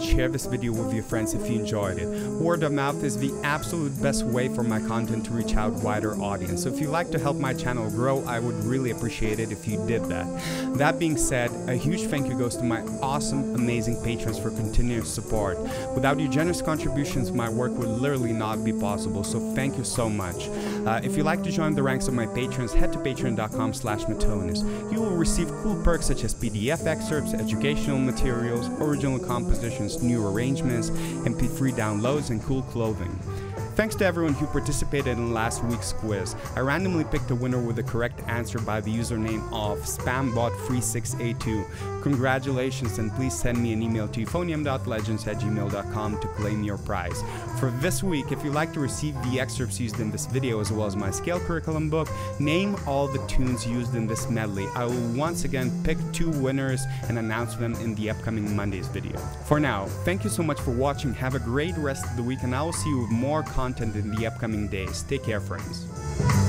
Share this video with your friends if you enjoyed it. Word of mouth is the absolute best way for my content to reach out wider audience. So if you'd like to help my channel grow, I would really appreciate it if you did that. That being said, a huge thank you goes to my awesome, amazing patrons for continued support. Without your generous contributions, my work would literally not be possible. So thank you so much. If you'd like to join the ranks of my patrons, head to patreon.com/Matonizz. You will receive cool perks such as PDF excerpts, educational materials, original compositions, new arrangements, MP3 downloads, and cool clothing. Thanks to everyone who participated in last week's quiz. I randomly picked a winner with the correct answer by the username of SpamBot3682. Congratulations, and please send me an email to euphonium.legends@gmail.com to claim your prize. For this week, if you'd like to receive the excerpts used in this video as well as my scale curriculum book, name all the tunes used in this medley. I will once again pick two winners and announce them in the upcoming Monday's video. For now, thank you so much for watching. Have a great rest of the week, and I will see you with more content in the upcoming days. Take care, friends.